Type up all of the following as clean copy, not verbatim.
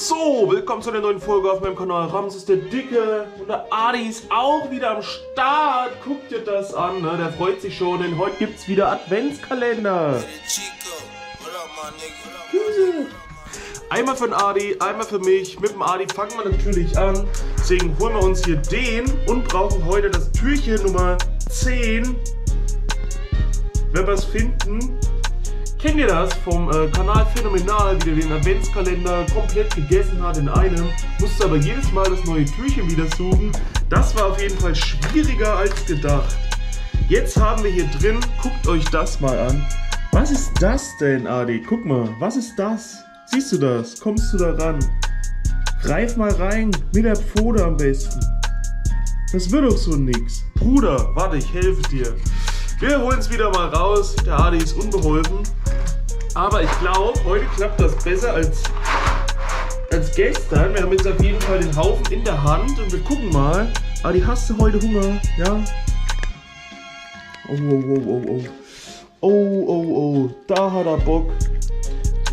So, willkommen zu einer neuen Folge auf meinem Kanal. Ramses der Dicke und der Adi ist auch wieder am Start. Guckt dir das an, ne? Der freut sich schon, denn heute gibt's wieder Adventskalender. Einmal für den Adi, einmal für mich. Mit dem Adi fangen wir natürlich an. Deswegen holen wir uns hier den und brauchen heute das Türchen Nummer 10. Wenn wir es finden, kennt ihr das vom Kanal Phänomenal, wie der den Adventskalender komplett gegessen hat in einem, musste aber jedes Mal das neue Türchen wieder suchen. Das war auf jeden Fall schwieriger als gedacht. Jetzt haben wir hier drin, guckt euch das mal an. Was ist das denn, Adi? Guck mal, was ist das? Siehst du das? Kommst du da ran? Greif mal rein, mit der Pfote am besten. Das wird doch so nix. Bruder, warte, ich helfe dir. Wir holen es wieder mal raus. Der Adi ist unbeholfen. Aber ich glaube, heute klappt das besser als gestern. Wir haben jetzt auf jeden Fall den Haufen in der Hand und wir gucken mal. Adi, hast du heute Hunger? Ja? Oh, oh, oh, oh, oh. Oh, oh, oh. Da hat er Bock.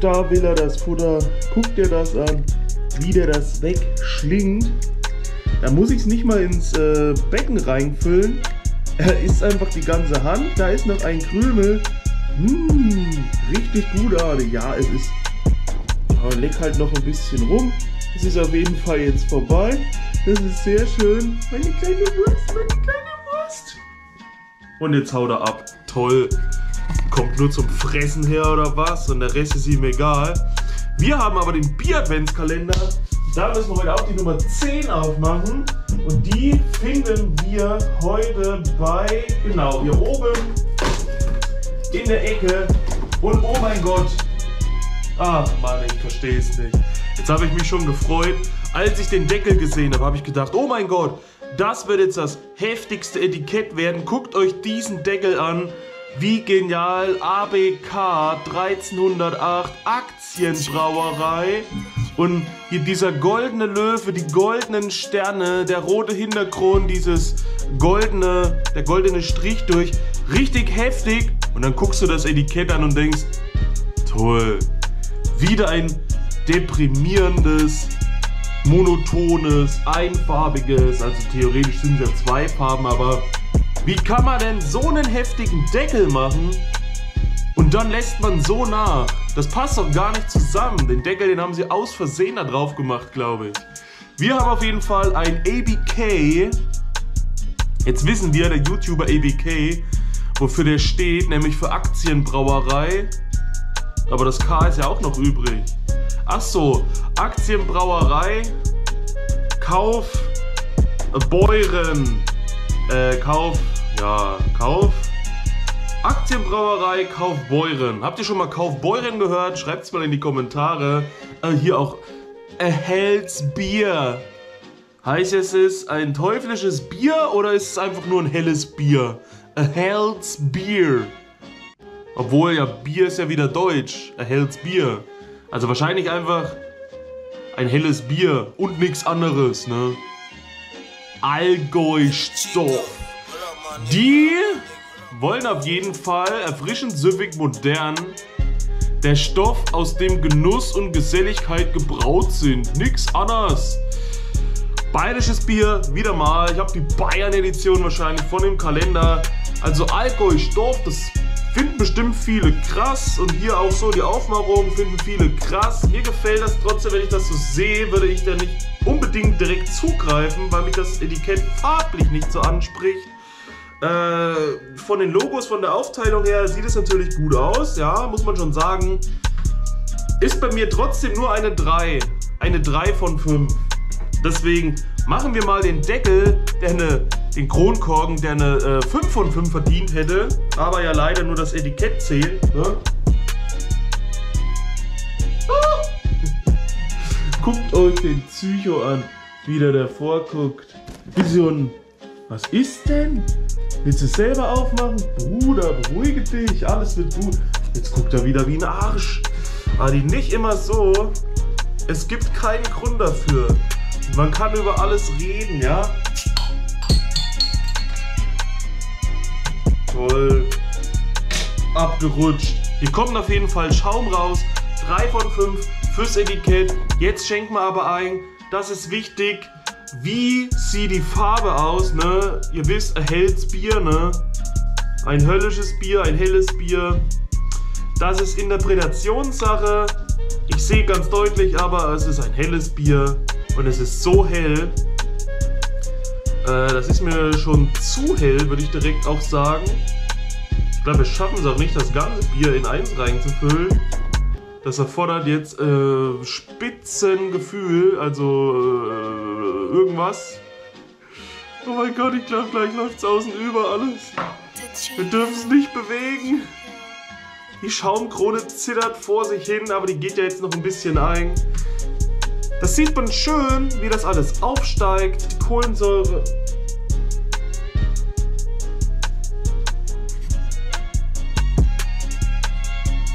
Da will er das Futter. Guck dir das an, wie der das wegschlingt. Da muss ich es nicht mal ins Becken reinfüllen. Er isst einfach die ganze Hand. Da ist noch ein Krümel. Richtig gut, Adi. Ja, es ist... Aber leck halt noch ein bisschen rum. Es ist auf jeden Fall jetzt vorbei. Das ist sehr schön. Meine kleine Wurst, meine kleine Wurst. Und jetzt haut er ab. Toll. Kommt nur zum Fressen her oder was und der Rest ist ihm egal. Wir haben aber den Bier-Adventskalender. Da müssen wir heute auch die Nummer 10 aufmachen. Und die finden wir heute bei, genau, hier oben in der Ecke. Und oh mein Gott, ach Mann, ich verstehe es nicht. Jetzt habe ich mich schon gefreut. Als ich den Deckel gesehen habe, habe ich gedacht, oh mein Gott, das wird jetzt das heftigste Etikett werden. Guckt euch diesen Deckel an. Wie genial, ABK 1308, Aktienbrauerei und hier dieser goldene Löwe, die goldenen Sterne, der rote Hintergrund, der goldene Strich durch, richtig heftig. Und dann guckst du das Etikett an und denkst, toll, wieder ein deprimierendes, monotones, einfarbiges, also theoretisch sind es ja zwei Farben, aber... Wie kann man denn so einen heftigen Deckel machen und dann lässt man so nach? Das passt doch gar nicht zusammen. Den Deckel, den haben sie aus Versehen da drauf gemacht, glaube ich. Wir haben auf jeden Fall ein ABK. Jetzt wissen wir, der YouTuber ABK, wofür der steht, nämlich für Aktienbrauerei. Aber das K ist ja auch noch übrig. Ach so, Aktienbrauerei Kaufbeuren. Aktienbrauerei Kaufbeuren. Habt ihr schon mal Kaufbeuren gehört? Schreibt's mal in die Kommentare. Hier auch A Hell's Bier. Heißt es ein teuflisches Bier oder ist es einfach nur ein helles Bier? A Hell's Bier. Obwohl, ja, Bier ist ja wieder deutsch. A Hell's Bier. Also wahrscheinlich einfach ein helles Bier und nichts anderes, ne? Allgäu-Stoch. Die wollen auf jeden Fall erfrischend, süffig, modern. Der Stoff, aus dem Genuss und Geselligkeit gebraut sind. Nix anders. Bayerisches Bier, wieder mal. Ich habe die Bayern-Edition wahrscheinlich von dem Kalender. Also Allgäu-Stoch, das finden bestimmt viele krass. Und hier auch so die Aufmachung finden viele krass. Mir gefällt das trotzdem, wenn ich das so sehe, würde ich da nicht unbedingt direkt zugreifen, weil mich das Etikett farblich nicht so anspricht. Von den Logos, von der Aufteilung her sieht es natürlich gut aus, ja, muss man schon sagen. Ist bei mir trotzdem nur eine 3. Eine 3 von 5. Deswegen machen wir mal den Deckel, den Kronkorken, der eine 5 von 5 verdient hätte, aber ja leider nur das Etikett zählt, ne? Guckt euch den Psycho an, wie der davor guckt. Wie so ein, was ist denn? Willst du es selber aufmachen? Bruder, beruhige dich, alles wird gut. Jetzt guckt er wieder wie ein Arsch. Adi, nicht immer so. Es gibt keinen Grund dafür. Man kann über alles reden, ja? Toll. Abgerutscht. Hier kommt auf jeden Fall Schaum raus. 3 von 5. fürs Etikett. Jetzt schenken wir aber ein, das ist wichtig, wie sieht die Farbe aus, ne? Ihr wisst, A Hell's Bier, ne? Ein höllisches Bier, ein helles Bier. Das ist Interpretationssache. Ich sehe ganz deutlich, aber es ist ein helles Bier und es ist so hell. Das ist mir schon zu hell, würde ich direkt auch sagen. Ich glaube, wir schaffen es auch nicht, das ganze Bier in eins reinzufüllen. Das erfordert jetzt Spitzengefühl, also irgendwas. Oh mein Gott, ich glaube, gleich läuft es außen über alles. Wir dürfen es nicht bewegen. Die Schaumkrone zittert vor sich hin, aber die geht ja jetzt noch ein bisschen ein. Das sieht man schön, wie das alles aufsteigt, die Kohlensäure.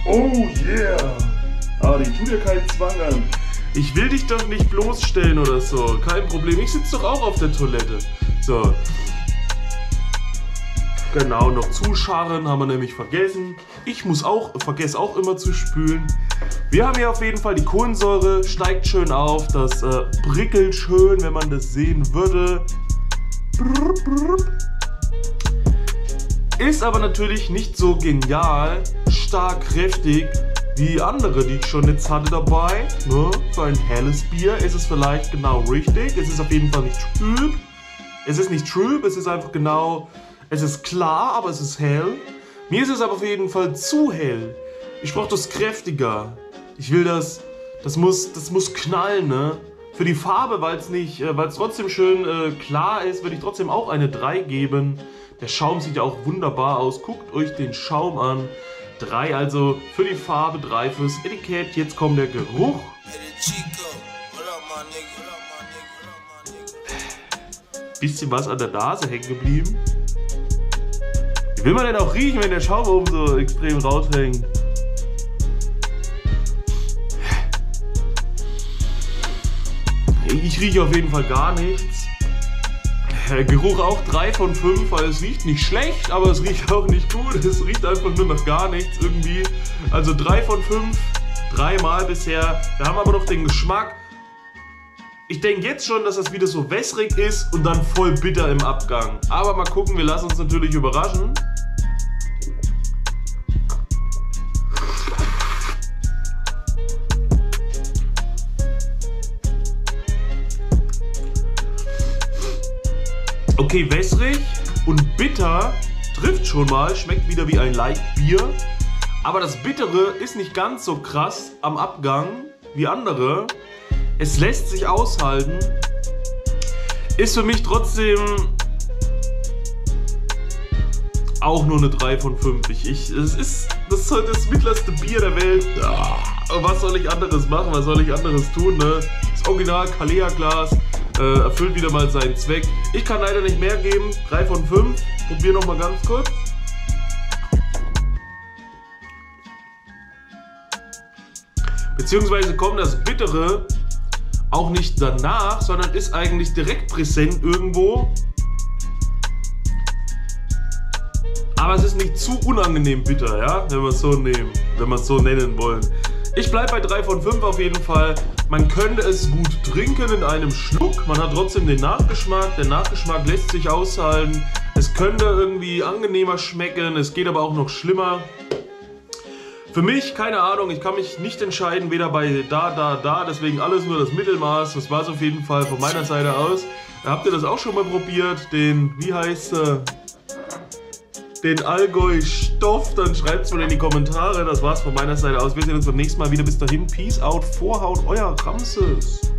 Oh yeah! Adi, tu dir keinen Zwang an. Ich will dich doch nicht bloßstellen oder so. Kein Problem, ich sitze doch auch auf der Toilette. So. Genau, noch zuscharren haben wir nämlich vergessen. Ich muss auch, vergesse auch immer zu spülen. Wir haben hier auf jeden Fall die Kohlensäure, steigt schön auf, das prickelt schön, wenn man das sehen würde. Ist aber natürlich nicht so genial, stark, kräftig wie andere, die ich schon jetzt hatte dabei. Ne? Für ein helles Bier ist es vielleicht genau richtig, es ist auf jeden Fall nicht trüb. Es ist nicht trüb, es ist einfach genau... Es ist klar, aber es ist hell. Mir ist es aber auf jeden Fall zu hell. Ich brauche das kräftiger. Ich will das... Das muss knallen, ne? Für die Farbe, weil es nicht... Weil es trotzdem schön klar ist, würde ich trotzdem auch eine 3 geben. Der Schaum sieht ja auch wunderbar aus. Guckt euch den Schaum an. 3 also für die Farbe, 3 fürs Etikett. Jetzt kommt der Geruch. Bisschen was an der Nase hängen geblieben. Will man denn auch riechen, wenn der Schaum oben so extrem raushängt? Ich rieche auf jeden Fall gar nichts. Geruch auch 3 von 5, weil es riecht nicht schlecht, aber es riecht auch nicht gut. Es riecht einfach nur nach gar nichts irgendwie. Also 3 von 5, dreimal bisher. Wir haben aber noch den Geschmack. Ich denke jetzt schon, dass das wieder so wässrig ist und dann voll bitter im Abgang. Aber mal gucken, wir lassen uns natürlich überraschen. Okay, wässrig und bitter trifft schon mal, schmeckt wieder wie ein Light Bier. Aber das Bittere ist nicht ganz so krass am Abgang wie andere. Es lässt sich aushalten, ist für mich trotzdem auch nur eine 3 von 5. Das ist heute das mittlerste Bier der Welt. Was soll ich anderes machen, was soll ich anderes tun, ne? Das Original Kalea Glas erfüllt wieder mal seinen Zweck. Ich kann leider nicht mehr geben, 3 von 5. Probier nochmal ganz kurz. Beziehungsweise kommt das Bittere auch nicht danach, sondern ist eigentlich direkt präsent irgendwo. Aber es ist nicht zu unangenehm bitter, ja, wenn wir es so nehmen, wenn wir es so nennen wollen. Ich bleibe bei 3 von 5 auf jeden Fall. Man könnte es gut trinken in einem Schluck. Man hat trotzdem den Nachgeschmack. Der Nachgeschmack lässt sich aushalten. Es könnte irgendwie angenehmer schmecken. Es geht aber auch noch schlimmer. Für mich, keine Ahnung, ich kann mich nicht entscheiden, weder bei da, deswegen alles nur das Mittelmaß. Das war es auf jeden Fall von meiner Seite aus. Habt ihr das auch schon mal probiert? Den, wie heißt er? Den Allgäu-Stoff, dann schreibt es mal in die Kommentare. Das war's von meiner Seite aus. Wir sehen uns beim nächsten Mal wieder. Bis dahin, Peace out, Vorhaut, euer Ramses.